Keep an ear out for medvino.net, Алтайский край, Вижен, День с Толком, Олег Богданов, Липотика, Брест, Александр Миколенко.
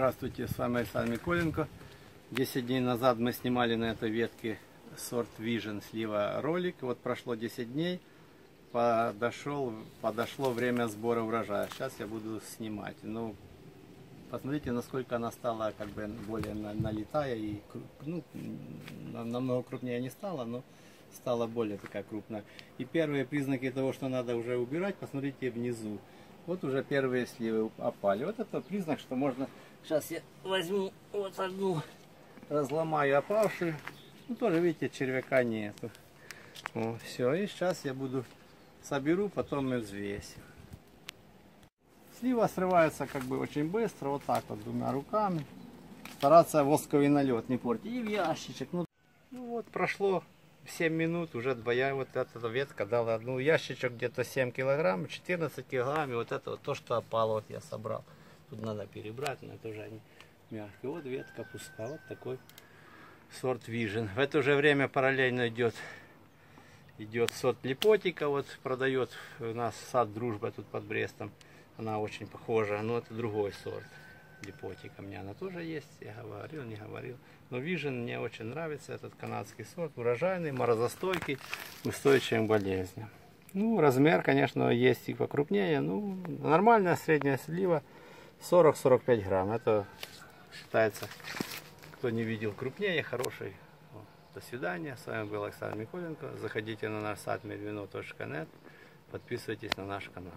Здравствуйте, с вами Александр Миколенко. 10 дней назад мы снимали на этой ветке сорт Вижен слива ролик. Вот прошло 10 дней, подошло время сбора урожая. Сейчас я буду снимать. Ну, посмотрите, насколько она стала как бы более налитая и ну, намного крупнее не стала, но стала более такая крупная. И первые признаки того, что надо уже убирать, посмотрите внизу. Вот уже первые сливы опали. Вот это признак, что можно... Сейчас я возьму вот одну, разломаю опавшую. Ну, тоже, видите, червяка нету. О, все, и сейчас я буду соберу, потом и взвесим. Слива срывается как бы очень быстро, вот так вот, двумя руками. Стараться восковый налет не портить. И в ящичек. Ну вот, прошло 7 минут, уже двоя, вот эта ветка дала одну ящичек, где-то 7 килограмм, 14 килограмм, вот это вот то, что опало, вот я собрал. Тут надо перебрать, но это уже не мягко. Вот ветка пуста, вот такой сорт Вижен. В это же время параллельно идет сорт Липотика, вот продает у нас сад Дружба тут под Брестом. Она очень похожа, но это другой сорт Липотика. У меня она тоже есть, я говорил, не говорил. Но Вижен мне очень нравится, этот канадский сорт, урожайный, морозостойкий, устойчивым болезням. Ну, размер, конечно, есть и покрупнее, ну, нормальная средняя слива 40-45 грамм. Это считается, кто не видел, крупнее, хороший. Вот. До свидания, с вами был Александр Миколенко. Заходите на наш сайт medvino.net, подписывайтесь на наш канал.